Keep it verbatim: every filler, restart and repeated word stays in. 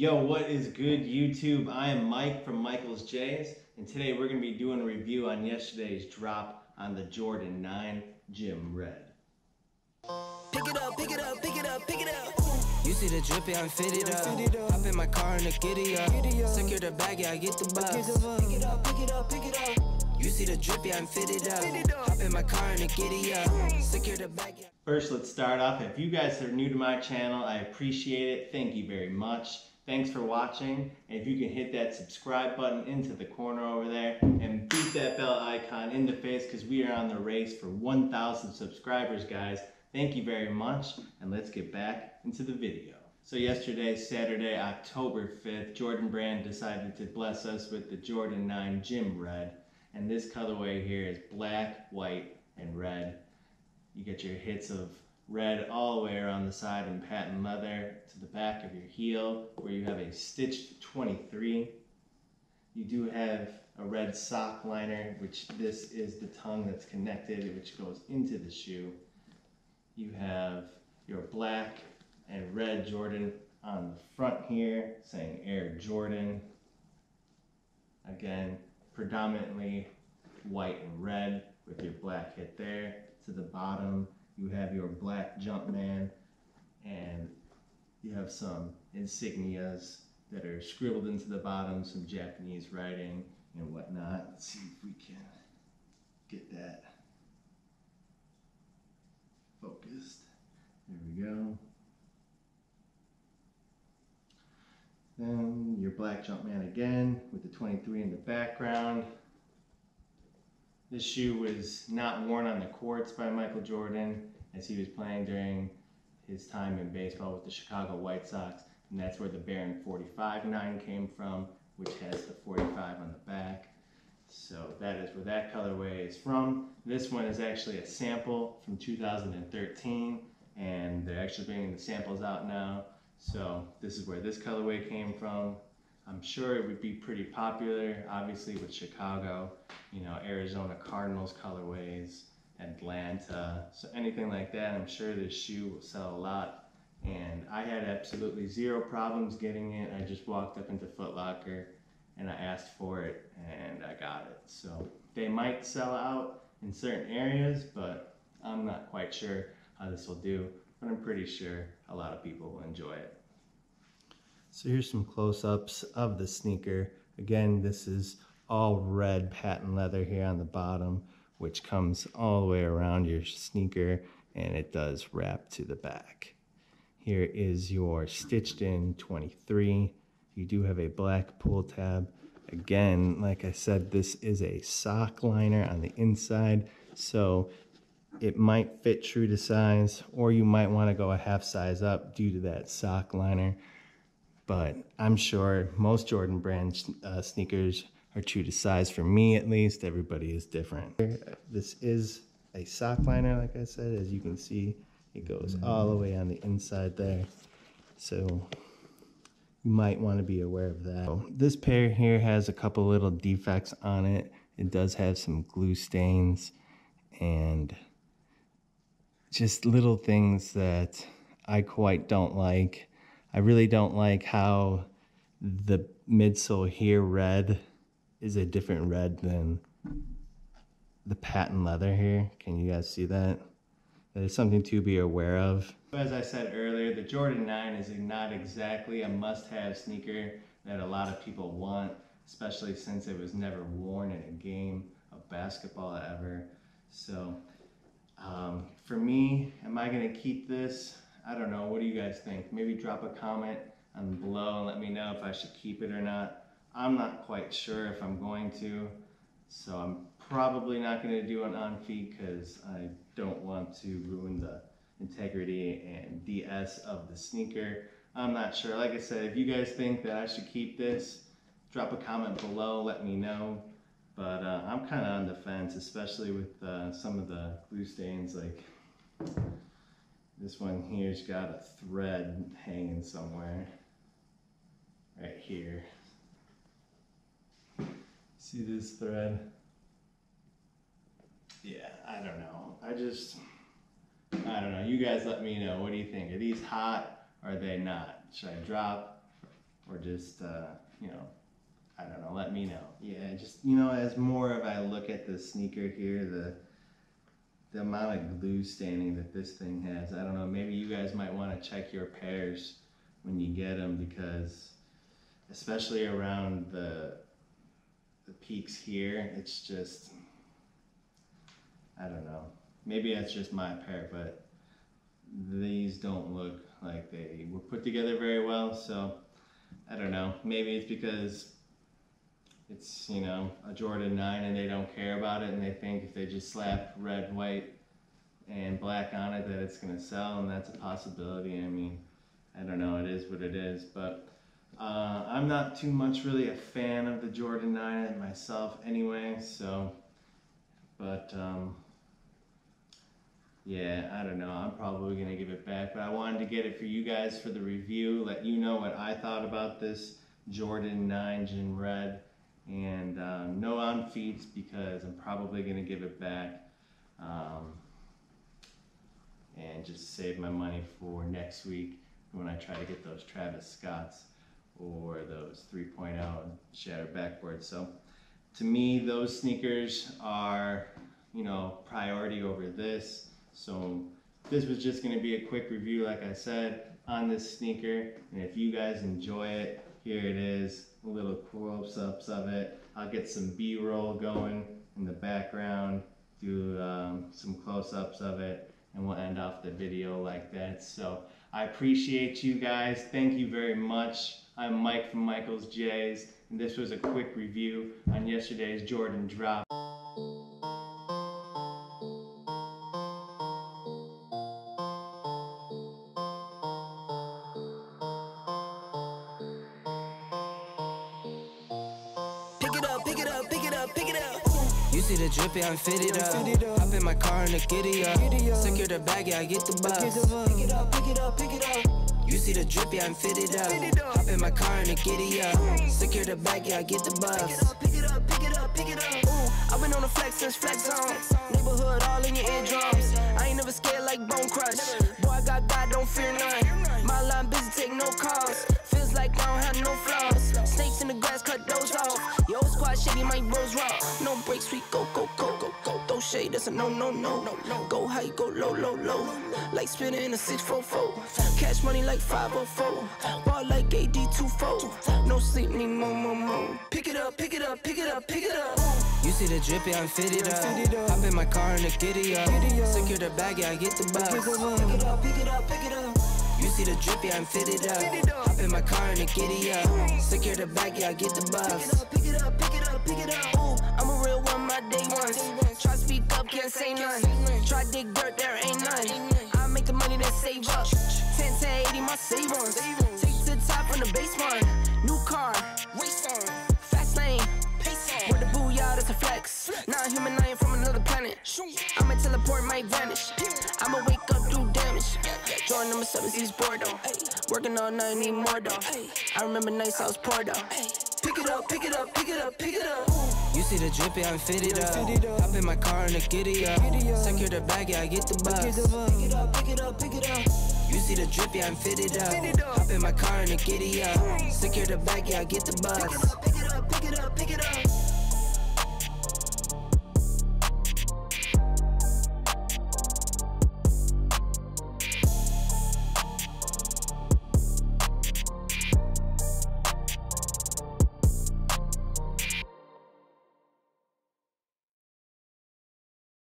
Yo, what is good, YouTube? I am Mike from Michael's Jays, and today we're going to be doing a review on yesterday's drop on the Jordan nine Gym Red. Pick it up, pick it up, pick it up, pick it up. You see the drippy, I'm fitted up. Hop in my car and a giddy up. Secure the bag, yeah, I get the bus. Pick it up, pick it up, pick it up. You see the drippy, I'm fitted up. Hop in my car and a giddy up. Secure the bag, yeah. First, let's start off. If you guys are new to my channel, I appreciate it. Thank you very much. Thanks for watching, and if you can hit that subscribe button into the corner over there and beat that bell icon in the face, because we are on the race for one thousand subscribers, guys. Thank you very much, and let's get back into the video. So yesterday, Saturday, October fifth, Jordan Brand decided to bless us with the Jordan nine Gym Red, and this colorway here is black, white, and red. You get your hits of red all the way around the side and patent leather to the back of your heel, where you have a stitched twenty-three. You do have a red sock liner, which this is the tongue that's connected, which goes into the shoe. You have your black and red Jordan on the front here, saying Air Jordan. Again, predominantly white and red with your black hit there to the bottom. You have your black Jumpman, and you have some insignias that are scribbled into the bottom, some Japanese writing and whatnot. Let's see if we can get that focused. There we go. Then your black Jumpman again with the twenty-three in the background. This shoe was not worn on the courts by Michael Jordan, as he was playing during his time in baseball with the Chicago White Sox, and that's where the Baron four fifty-nine came from, which has the forty-five on the back. So that is where that colorway is from. This one is actually a sample from two thousand thirteen, and they're actually bringing the samples out now. So this is where this colorway came from. I'm sure it would be pretty popular, obviously, with Chicago, you know, Arizona Cardinals colorways, Atlanta, so anything like that. I'm sure this shoe will sell a lot, and I had absolutely zero problems getting it. I just walked up into Foot Locker and I asked for it, and I got it. So they might sell out in certain areas, but I'm not quite sure how this will do, but I'm pretty sure a lot of people will enjoy it. So here's some close-ups of the sneaker. Again, this is all red patent leather here on the bottom, which comes all the way around your sneaker, and it does wrap to the back. Here is your stitched-in twenty-three. You do have a black pull tab. Again, like I said, this is a sock liner on the inside, so it might fit true to size, or you might want to go a half size up due to that sock liner. But I'm sure most Jordan Brand uh, sneakers are true to size. For me, at least, everybody is different. This is a sock liner, like I said. As you can see, it goes all the way on the inside there. So you might want to be aware of that. So this pair here has a couple little defects on it. It does have some glue stains and just little things that I quite don't like. I really don't like how the midsole here, red, is a different red than the patent leather here. Can you guys see that? That is something to be aware of. As I said earlier, the Jordan nine is not exactly a must-have sneaker that a lot of people want, especially since it was never worn in a game of basketball ever. So um, for me, am I gonna keep this? I don't know. What do you guys think? Maybe drop a comment on below and let me know if I should keep it or not. I'm not quite sure if I'm going to, so I'm probably not going to do an on feed because I don't want to ruin the integrity and D S of the sneaker. I'm not sure. Like I said, if you guys think that I should keep this, drop a comment below, let me know. But uh, I'm kind of on the fence, especially with uh, some of the glue stains. Like, this one here's got a thread hanging somewhere, right here. See this thread? Yeah, I don't know. I just, I don't know. You guys let me know. What do you think? Are these hot or are they not? Should I drop or just, uh, you know, I don't know, let me know. Yeah, just, you know, as more of I look at the sneaker here, the the amount of glue staining that this thing has, I don't know, maybe you guys might want to check your pairs when you get them, because especially around the the peaks here, it's just, I don't know, maybe that's just my pair, but these don't look like they were put together very well. So I don't know, maybe it's because it's, you know, a Jordan nine and they don't care about it, and they think if they just slap red, white, and black on it that it's going to sell, and that's a possibility. I mean, I don't know, it is what it is, but uh, I'm not too much really a fan of the Jordan nine myself anyway, so, but um, yeah, I don't know, I'm probably going to give it back, but I wanted to get it for you guys for the review, let you know what I thought about this Jordan nine Gym Red, and uh, no on feets, because I'm probably going to give it back, um, and just save my money for next week when I try to get those Travis Scotts or those three point oh Shatter backboards. So to me, those sneakers are, you know, priority over this. So this was just going to be a quick review, like I said, on this sneaker. And if you guys enjoy it, here it is, a little close-ups of it. I'll get some B-roll going in the background, do um, some close-ups of it, and we'll end off the video like that. So I appreciate you guys. Thank you very much. I'm Mike from Michael's Jays, and this was a quick review on yesterday's Jordan drop. You see the drippy, I fit it up. Hop in my car and I get it up. Secure the bag, yeah, I get the bus. Pick it up, pick it up, pick it up. You see the drippy, I'm fitted up. Hop in my car and I get it up. Secure the bag, yeah, I get the bus. Pick it up, pick it up, pick it up, pick it up. Ooh, I've been on the flex since flex zone. Neighborhood all in your eardrums. I ain't never scared like Bone Crush. Boy, I got God, don't fear none. My line busy, take no calls. Feels like I don't have no flaws. Snakes in the grass, cut those off. Yo, squad shady, my bros rock. No breaks, we go, go, go, go, go. Throw shade, that's a no, no, no, no, no. Go high, go low, low, low. Like spinning in a six four four. Cash money like five oh four. Ball like A D two four. No sleep, need more, more, more. Pick it up, pick it up, pick it up, pick it up. You see the drippy, I'm fitted up. Hop in my car and I get it up. Secure the bag, yeah, I get the bus. Pick it up, pick it up, pick it up. You see the drippy, I'm fitted up. Hop in my car and I get it up. Secure the bag, yeah, I get the bus. Pick it up, pick it up, pick it up. Ooh, I'm a real one, my day ones. Try speak up, can't say none. Try dig dirt, there ain't none. I make the money that save up. ten, ten, eighty, my savings. Take to the top on the baseline. New car, race on, fast lane. With the booyah, that's a flex. Not human, I ain't from another planet. I'ma teleport, might vanish. I'ma wake up, do damage. Join number seven, he's bored though. Working all night, need more though. I remember nights I was poor though. Pick it up, pick it up, pick it up, pick it up. You see the drippy, I'm fitted up. Hop in my car and I get it up. Secure the bag, yeah, I get the bus. Pick it up, pick it up, pick it up. You see the drippy, I'm fitted up. Hop in my car and I get it up. Secure the bag, yeah, I get the bus. Pick it up, pick it up, pick it up, pick it up.